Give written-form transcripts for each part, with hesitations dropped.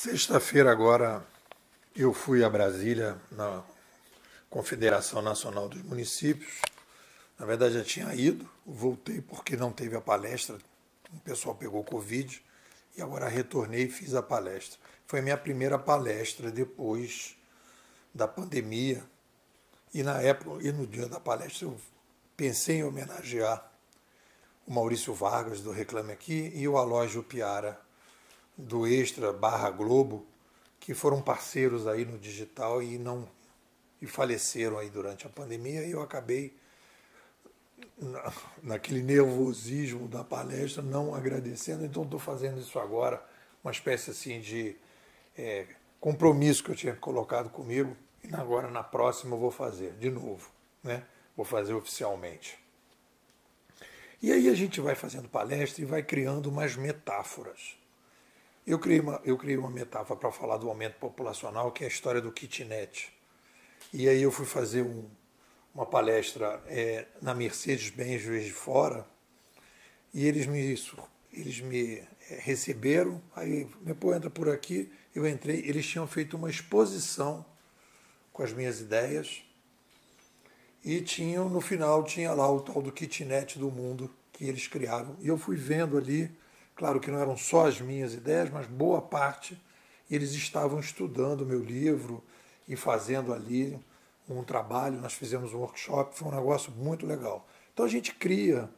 Sexta-feira agora eu fui a Brasília, na Confederação Nacional dos Municípios. Na verdade já tinha ido, voltei porque não teve a palestra, o pessoal pegou Covid e agora retornei e fiz a palestra. Foi a minha primeira palestra depois da pandemia e na época e no dia da palestra eu pensei em homenagear o Maurício Vargas do Reclame Aqui e o Aloysio Piara do Extra Barra Globo, que foram parceiros aí no digital e faleceram aí durante a pandemia, e eu acabei naquele nervosismo da palestra não agradecendo, então estou fazendo isso agora, uma espécie assim de compromisso que eu tinha colocado comigo, e agora na próxima eu vou fazer de novo, né? Vou fazer oficialmente. E aí a gente vai fazendo palestra e vai criando umas metáforas. Eu criei uma metáfora para falar do aumento populacional, que é a história do kitnet. E aí eu fui fazer uma palestra na Mercedes Benz, Juiz de Fora, e eles me receberam, aí depois entra por aqui, eu entrei, eles tinham feito uma exposição com as minhas ideias, e tinham, no final tinha lá o tal do kitnet do mundo que eles criaram. E eu fui vendo ali. Claro que não eram só as minhas ideias, mas boa parte eles estavam estudando o meu livro e fazendo ali um trabalho. Nós fizemos um workshop, foi um negócio muito legal. Então a gente cria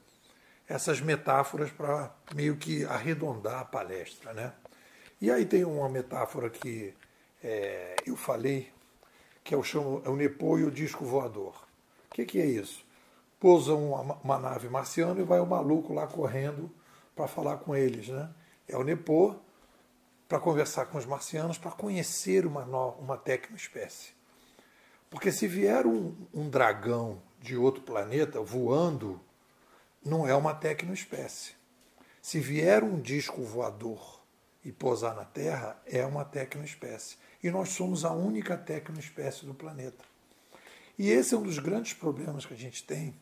essas metáforas para meio que arredondar a palestra, né? E aí tem uma metáfora que eu falei, que eu chamo o Nepo e o disco voador. O que é isso? Pousa uma nave marciana e vai o maluco lá correndo para falar com eles, né? É o Nepo para conversar com os marcianos, para conhecer uma tecnoespécie. Porque se vier um dragão de outro planeta voando, não é uma tecnoespécie. Se vier um disco voador e pousar na Terra, é uma tecnoespécie. E nós somos a única tecnoespécie do planeta. E esse é um dos grandes problemas que a gente tem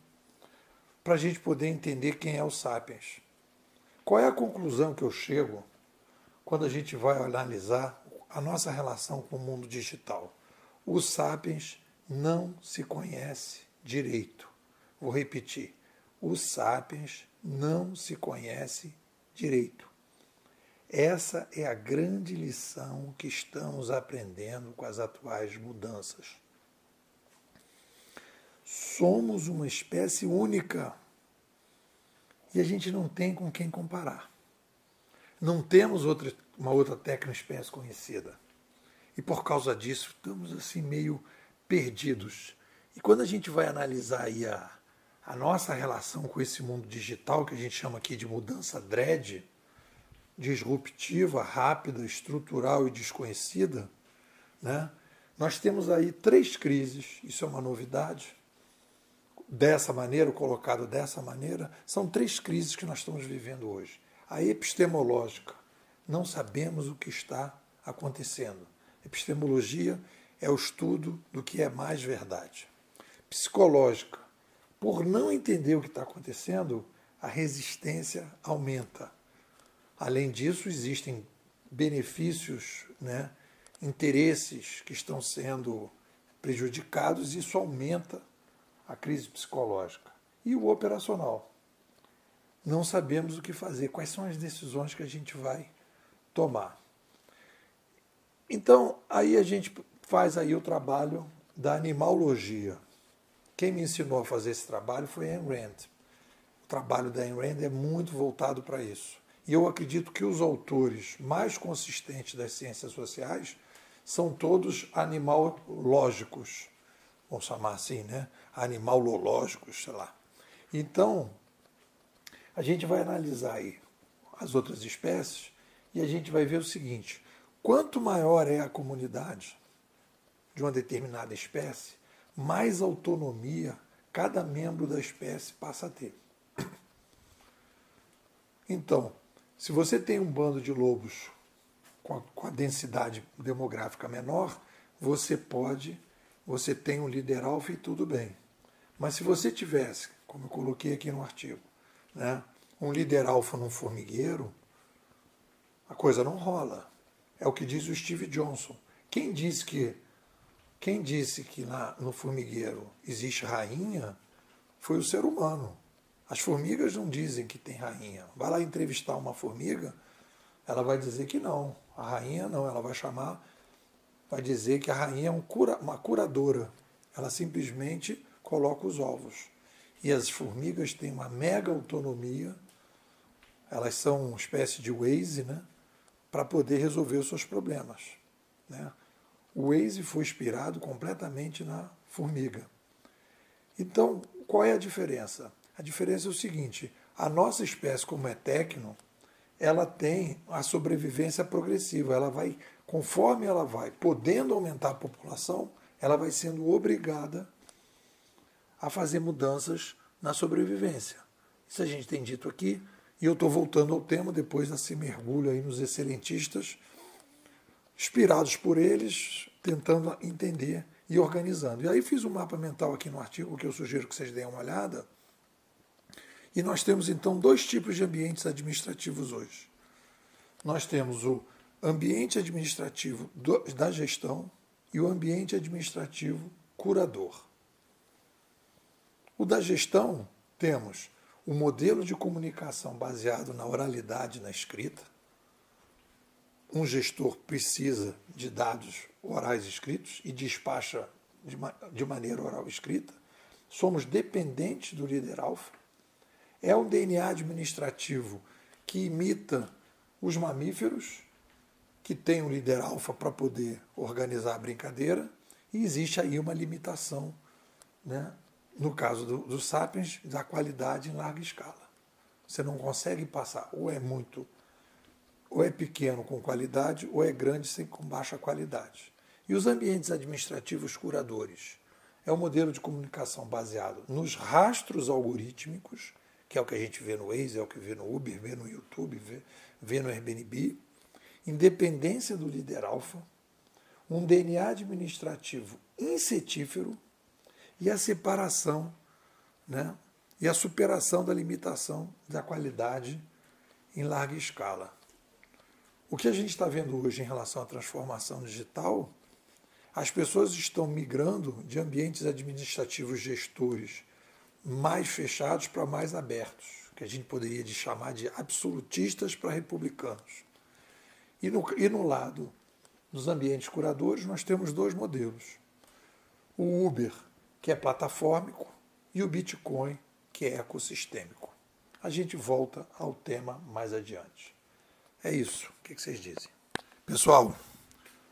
para a gente poder entender quem é o Sapiens. Qual é a conclusão que eu chego quando a gente vai analisar a nossa relação com o mundo digital? O Sapiens não se conhece direito. Vou repetir. O Sapiens não se conhece direito. Essa é a grande lição que estamos aprendendo com as atuais mudanças. Somos uma espécie única. E a gente não tem com quem comparar. Não temos uma outra tecnoespécie conhecida. E por causa disso, estamos assim meio perdidos. E quando a gente vai analisar aí a nossa relação com esse mundo digital, que a gente chama aqui de mudança dread, disruptiva, rápida, estrutural e desconhecida, né? Nós temos aí três crises, isso é uma novidade, dessa maneira, colocado dessa maneira, são três crises que nós estamos vivendo hoje. A epistemológica, não sabemos o que está acontecendo. Epistemologia é o estudo do que é mais verdade. Psicológica, por não entender o que está acontecendo, a resistência aumenta. Além disso, existem benefícios, né, interesses que estão sendo prejudicados, e isso aumenta a crise psicológica. E o operacional. Não sabemos o que fazer, quais são as decisões que a gente vai tomar. Então, aí a gente faz aí o trabalho da animalogia. Quem me ensinou a fazer esse trabalho foi Ayn Rand. O trabalho da Ayn Rand é muito voltado para isso. E eu acredito que os autores mais consistentes das ciências sociais são todos animalológicos. Vamos chamar assim, né? Animalológicos, sei lá. Então, a gente vai analisar aí as outras espécies e a gente vai ver o seguinte: quanto maior é a comunidade de uma determinada espécie, mais autonomia cada membro da espécie passa a ter. Então, se você tem um bando de lobos com a densidade demográfica menor, você tem um lideralfa e tudo bem. Mas se você tivesse, como eu coloquei aqui no artigo, né, um lideralfa num formigueiro, a coisa não rola. É o que diz o Steve Johnson. Quem disse que no formigueiro existe rainha foi o ser humano. As formigas não dizem que tem rainha. Vai lá entrevistar uma formiga, ela vai dizer que não. A rainha não, ela vai chamar, vai dizer que a rainha é uma curadora. Ela simplesmente coloca os ovos. E as formigas têm uma mega autonomia, elas são uma espécie de Waze, né, para poder resolver os seus problemas, né? O Waze foi inspirado completamente na formiga. Então, qual é a diferença? A diferença é o seguinte: a nossa espécie, como é tecno, ela tem a sobrevivência progressiva. Ela vai, conforme ela vai podendo aumentar a população, ela vai sendo obrigada a fazer mudanças na sobrevivência. Isso a gente tem dito aqui, e eu estou voltando ao tema depois desse mergulho aí nos excelentistas, inspirados por eles, tentando entender e organizando. E aí fiz um mapa mental aqui no artigo, que eu sugiro que vocês deem uma olhada. E nós temos, então, dois tipos de ambientes administrativos hoje. Nós temos o ambiente administrativo da gestão e o ambiente administrativo curador. O da gestão, temos o modelo de comunicação baseado na oralidade, na escrita. Um gestor precisa de dados orais escritos e despacha de maneira oral escrita. Somos dependentes do líder alfa. É um DNA administrativo que imita os mamíferos, que tem um líder alfa para poder organizar a brincadeira, e existe aí uma limitação, né? No caso do Sapiens, da qualidade em larga escala. Você não consegue passar, ou é pequeno com qualidade, ou é grande com baixa qualidade. E os ambientes administrativos curadores? É um modelo de comunicação baseado nos rastros algorítmicos, que é o que a gente vê no Waze, é o que vê no Uber, vê no YouTube, vê no Airbnb. Independência do líder alfa, um DNA administrativo insetífero, e a separação, né, e a superação da limitação da qualidade em larga escala. O que a gente está vendo hoje em relação à transformação digital, as pessoas estão migrando de ambientes administrativos gestores mais fechados para mais abertos, que a gente poderia chamar de absolutistas para republicanos. E no lado dos ambientes curadores, nós temos dois modelos. O Uber, que é platafórmico, e o Bitcoin, que é ecossistêmico. A gente volta ao tema mais adiante. É isso. O que vocês dizem? Pessoal,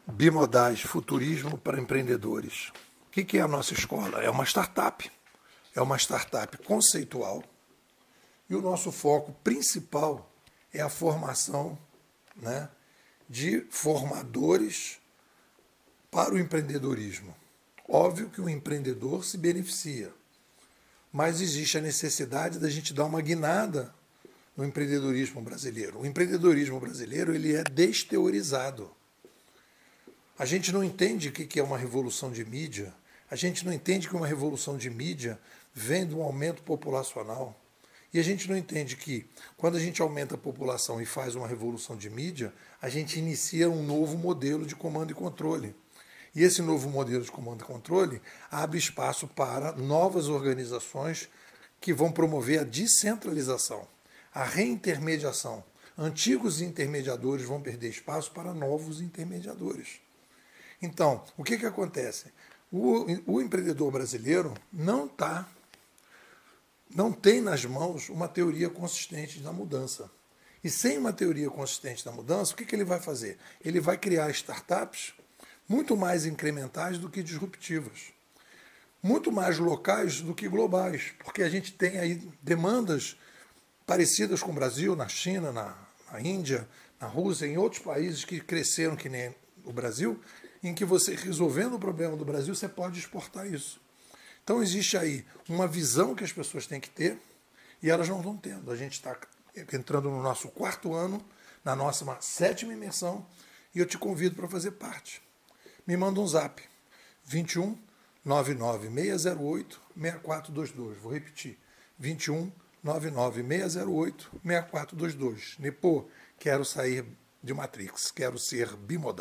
Bimodais, futurismo para empreendedores. O que é a nossa escola? É uma startup. É uma startup conceitual. E o nosso foco principal é a formação, né, de formadores para o empreendedorismo. Óbvio que o empreendedor se beneficia, mas existe a necessidade da gente dar uma guinada no empreendedorismo brasileiro. O empreendedorismo brasileiro, ele é desteorizado. A gente não entende o que é uma revolução de mídia, a gente não entende que uma revolução de mídia vem de um aumento populacional, e a gente não entende que, quando a gente aumenta a população e faz uma revolução de mídia, a gente inicia um novo modelo de comando e controle. E esse novo modelo de comando e controle abre espaço para novas organizações que vão promover a descentralização, a reintermediação. Antigos intermediadores vão perder espaço para novos intermediadores. Então, o que acontece? O empreendedor brasileiro não tem nas mãos uma teoria consistente da mudança. E sem uma teoria consistente da mudança, o que ele vai fazer? Ele vai criar startups muito mais incrementais do que disruptivas, muito mais locais do que globais, porque a gente tem aí demandas parecidas com o Brasil, na China, na Índia, na Rússia, em outros países que cresceram que nem o Brasil, em que você, resolvendo o problema do Brasil, você pode exportar isso. Então existe aí uma visão que as pessoas têm que ter e elas não estão tendo. A gente está entrando no nosso 4º ano, na nossa 7ª imersão, e eu te convido para fazer parte. Me manda um zap, 21 99 608 6422. Vou repetir, 21 99 608 6422. Nepô, quero sair de Matrix. Quero ser bimodal.